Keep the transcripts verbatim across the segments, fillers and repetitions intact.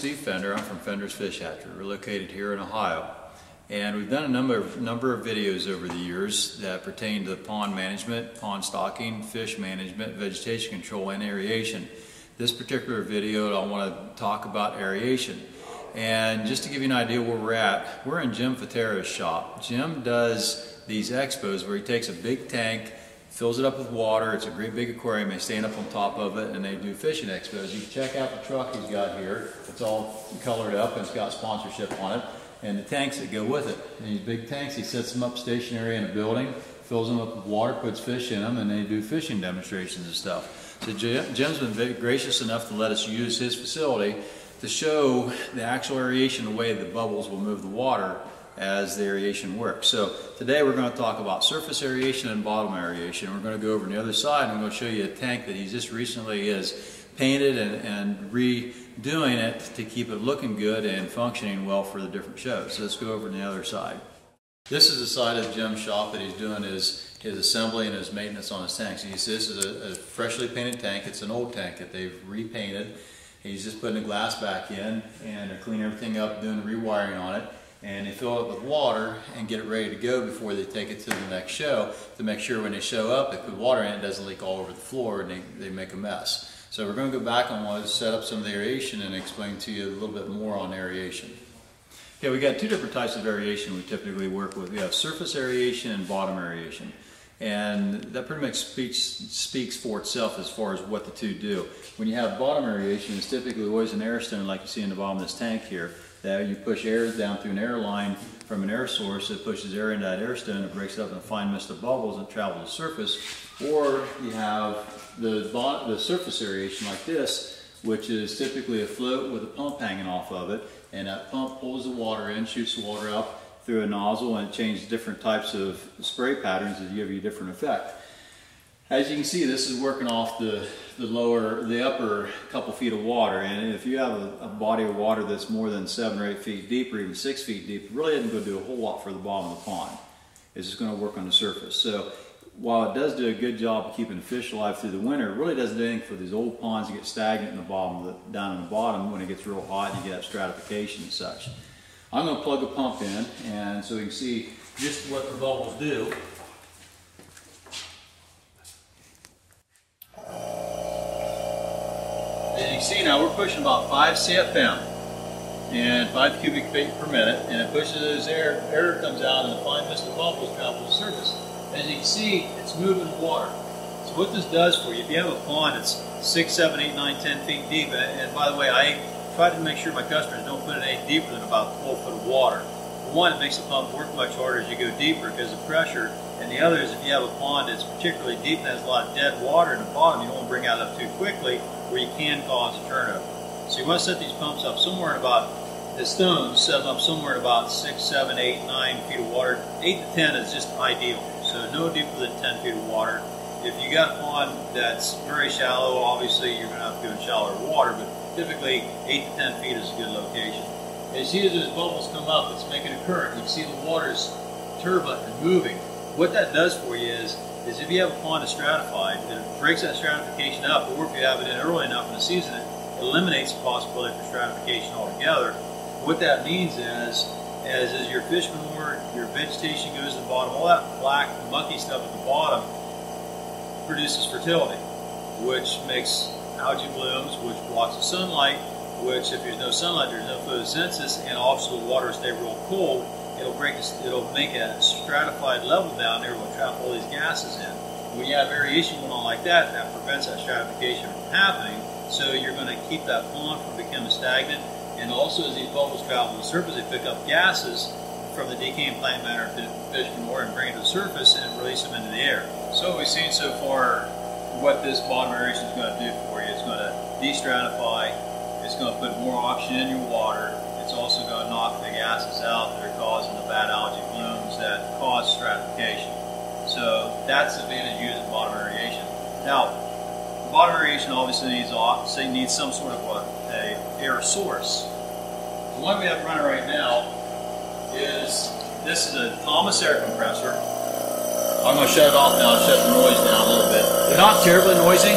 Steve Fender. I'm from Fender's Fish Hatchery. We're located here in Ohio. And we've done a number of, number of videos over the years that pertain to pond management, pond stocking, fish management, vegetation control, and aeration. This particular video, I want to talk about aeration. And just to give you an idea where we're at, we're in Jim Fetera's shop. Jim does these expos where he takes a big tank, fills it up with water. It's a great big aquarium. They stand up on top of it and they do fishing expos. You can check out the truck he's got here. It's all colored up and it's got sponsorship on it, and the tanks that go with it. And these big tanks, he sets them up stationary in a building, fills them up with water, puts fish in them, and they do fishing demonstrations and stuff. So Jim, Jim's been gracious enough to let us use his facility to show the actual aeration, the way the bubbles will move the water as the aeration works. So today we're going to talk about surface aeration and bottom aeration. We're going to go over on the other side and I'm going to show you a tank that he just recently is painted and, and redoing it to keep it looking good and functioning well for the different shows. So let's go over on the other side. This is the side of Jim's shop that he's doing his, his assembly and his maintenance on his tanks. This is a, a freshly painted tank. It's an old tank that they've repainted. He's just putting the glass back in and they're cleaning everything up, doing rewiring on it. And they fill it up with water and get it ready to go before they take it to the next show to make sure when they show up, they put water in it, it doesn't leak all over the floor and they, they make a mess. So we're going to go back and want to set up some of the aeration and explain to you a little bit more on aeration. Okay, we got two different types of aeration we typically work with. We have surface aeration and bottom aeration. And that pretty much speaks, speaks for itself as far as what the two do. When you have bottom aeration, it's typically always an air stone like you see in the bottom of this tank here. That you push air down through an air line from an air source, it pushes air into that air stone, it breaks it up in a fine mist of bubbles that travel to the surface. Or you have the, the surface aeration like this, which is typically a float with a pump hanging off of it, and that pump pulls the water in, shoots the water up through a nozzle, and it changes different types of spray patterns that give you a different effect. As you can see, this is working off the, the lower, the upper couple feet of water, and if you have a, a body of water that's more than seven or eight feet deep or even six feet deep, it really isn't going to do a whole lot for the bottom of the pond. It's just going to work on the surface. So while it does do a good job of keeping the fish alive through the winter, it really doesn't do anything for these old ponds that get stagnant in the bottom, the, down in the bottom when it gets real hot and you get stratification and such. I'm going to plug a pump in, and so you can see just what the bubbles do. As you can see now, we're pushing about five C F M and five cubic feet per minute, and it pushes those air, air comes out and the fine mist of bubbles travel to the surface. As you can see, it's moving water. So what this does for you, if you have a pond that's six, seven, eight, nine, ten feet deep, and, and by the way, I try to make sure my customers don't put it any deeper than about twelve foot of water. For one, it makes the pump work much harder as you go deeper because of pressure, and the other is if you have a pond that's particularly deep and has a lot of dead water in the bottom, you don't want to bring that up too quickly, where you can cause a turnover. So you want to set these pumps up somewhere in about, the stones set them up somewhere in about six, seven, eight, nine feet of water. Eight to ten is just ideal. So no deeper than ten feet of water. If you got a pond that's very shallow, obviously you're going to have to go in shallower water, but typically eight to ten feet is a good location. As you see those bubbles come up, it's making a current. You can see the water's turbulent and moving. What that does for you is is if you have a pond that's stratified, it breaks that stratification up, or if you have it in early enough in the season, it eliminates the possibility for stratification altogether. What that means is, as is your fish manure, your vegetation goes to the bottom, all that black, mucky stuff at the bottom produces fertility, which makes algae blooms, which blocks the sunlight, which if there's no sunlight, there's no photosynthesis, and also the water will stay real cold. It'll break. It'll make a stratified level down there. It'll trap all these gases in. When you have aeration going on like that, that prevents that stratification from happening. So you're going to keep that pond from becoming stagnant. And also, as these bubbles travel to the surface, they pick up gases from the decaying plant matter, fish manure, and bring it to the surface and release them into the air. So what we've seen so far, what this bottom aeration is going to do for you, it's going to de-stratify. It's going to put more oxygen in your water. It's also going to knock the gases out that are causing the bad algae blooms that cause stratification. So that's the advantage of using bottom aeration. Now, bottom aeration obviously needs obviously needs some sort of a, a air source. The one we have running right now is this is a Thomas air compressor. I'm going to shut it off now. Shut the noise down a little bit. They're not terribly noisy.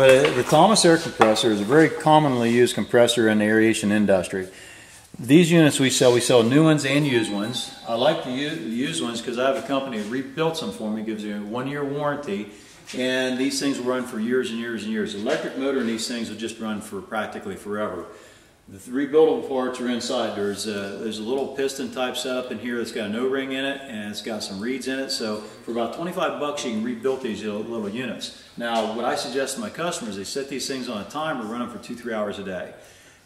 But the Thomas air compressor is a very commonly used compressor in the aeration industry. These units we sell, we sell new ones and used ones. I like the used ones because I have a company who rebuilt some for me, gives you a one year warranty, and these things will run for years and years and years. The electric motor in these things will just run for practically forever. The rebuildable parts are inside. There's a, there's a little piston type setup in here that's got an O-ring in it, and it's got some reeds in it. So for about twenty-five bucks, you can rebuild these little units. Now, what I suggest to my customers, they set these things on a timer, run them for two, three hours a day.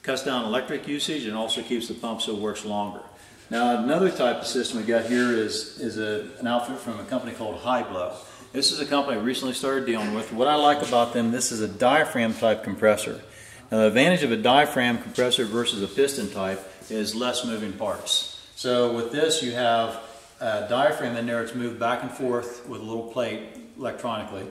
Cuts down electric usage and also keeps the pump so it works longer. Now, another type of system we got here is, is a, an outfit from a company called Hyblow. This is a company I recently started dealing with. What I like about them, this is a diaphragm type compressor. Now, the advantage of a diaphragm compressor versus a piston type is less moving parts. So with this, you have a diaphragm in there. It's moved back and forth with a little plate electronically.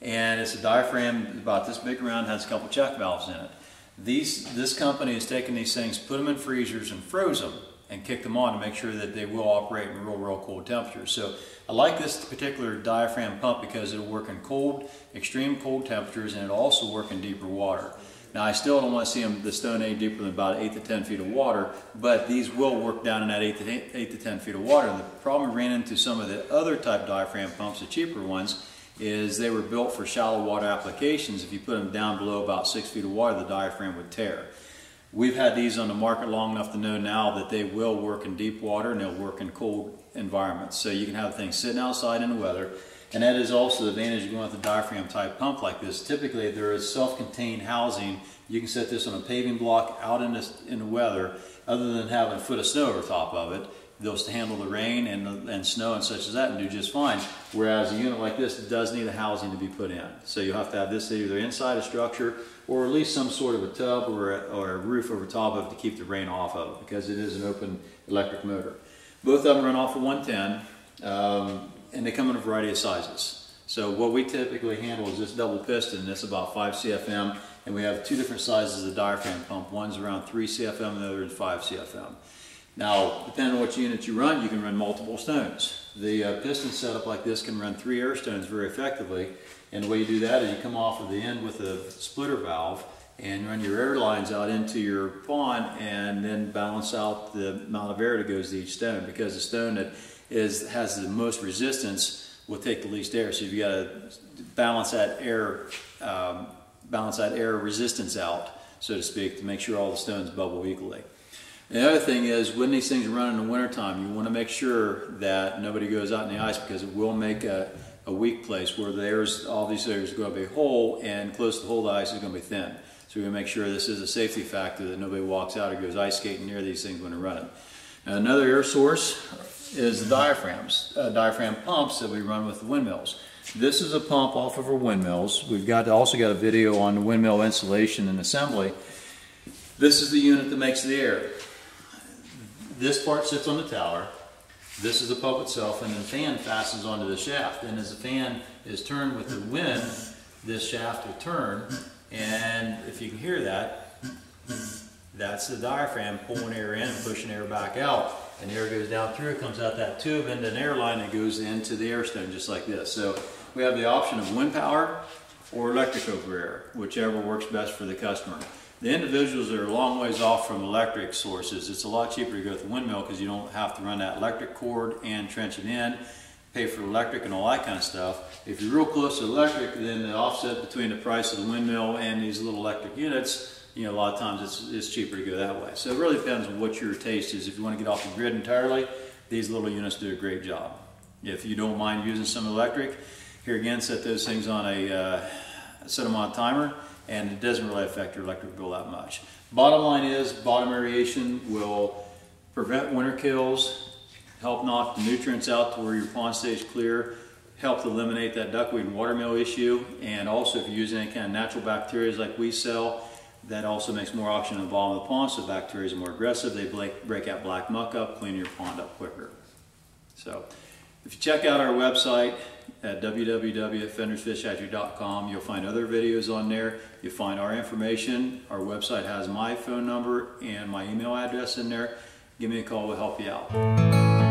And it's a diaphragm about this big around, has a couple check valves in it. These, this company has taken these things, put them in freezers and froze them and kicked them on to make sure that they will operate in real, real cold temperatures. So I like this particular diaphragm pump because it'll work in cold, extreme cold temperatures, and it'll also work in deeper water. Now, I still don't want to see them, the stone any deeper than about eight to ten feet of water, but these will work down in that eight to ten feet of water. The problem we ran into some of the other type diaphragm pumps, the cheaper ones, is they were built for shallow water applications. If you put them down below about six feet of water, the diaphragm would tear. We've had these on the market long enough to know now that they will work in deep water and they'll work in cold environments. So you can have things sitting outside in the weather. And that is also the advantage of going with a diaphragm type pump like this. Typically there is self-contained housing. You can set this on a paving block out in the, in the weather, other than having a foot of snow over top of it. They'll handle the rain and, and snow and such as that and do just fine. Whereas a unit like this does need a housing to be put in. So you'll have to have this either inside a structure or at least some sort of a tub or a, or a roof over top of it to keep the rain off of it, because it is an open electric motor. Both of them run off of one ten. Um, And they come in a variety of sizes. So what we typically handle is this double piston. That's about five C F M, and we have two different sizes of diaphragm pump. One's around three C F M and the other is five C F M. Now, depending on what unit you run, you can run multiple stones. The uh, piston setup like this can run three air stones very effectively, and the way you do that is you come off of the end with a splitter valve and run your air lines out into your pond and then balance out the amount of air that goes to each stone, because the stone that Is, has the most resistance will take the least air. So you've got to balance that air, um, balance that air resistance out, so to speak, to make sure all the stones bubble equally. And the other thing is, when these things run in the wintertime, you want to make sure that nobody goes out in the ice, because it will make a, a weak place where there's all these areas are going to be a hole, and close to the hole the ice is going to be thin. So we make sure this is a safety factor, that nobody walks out or goes ice skating near these things when they're running. Now, another air source is the diaphragms, uh, diaphragm pumps that we run with the windmills. This is a pump off of our windmills. We've got also got a video on the windmill installation and assembly. This is the unit that makes the air. This part sits on the tower. This is the pump itself, and the fan fastens onto the shaft. And as the fan is turned with the wind, this shaft will turn. And if you can hear that, that's the diaphragm pulling air in and pushing air back out. And the air goes down through, it comes out that tube into an air line and goes into the air stone just like this. So we have the option of wind power or electric over air, whichever works best for the customer. The individuals are a long ways off from electric sources. It's a lot cheaper to go with the windmill because you don't have to run that electric cord and trench it in, pay for electric and all that kind of stuff. If you're real close to electric, then the offset between the price of the windmill and these little electric units, you know, a lot of times it's, it's cheaper to go that way. So it really depends on what your taste is. If you want to get off the grid entirely, these little units do a great job. If you don't mind using some electric, here again, set those things on a, uh, set them on a timer, and it doesn't really affect your electric bill that much. Bottom line is, bottom aeration will prevent winter kills, help knock the nutrients out to where your pond stays clear, help eliminate that duckweed and watermill issue, and also if you're using any kind of natural bacteria like we sell, that also makes more oxygen involved in the pond, so bacteria are more aggressive. They break out black muck up, clean your pond up quicker. So if you check out our website at w w w dot Fenders Fish Hatchery dot com, you'll find other videos on there. You'll find our information. Our website has my phone number and my email address in there. Give me a call, we'll help you out.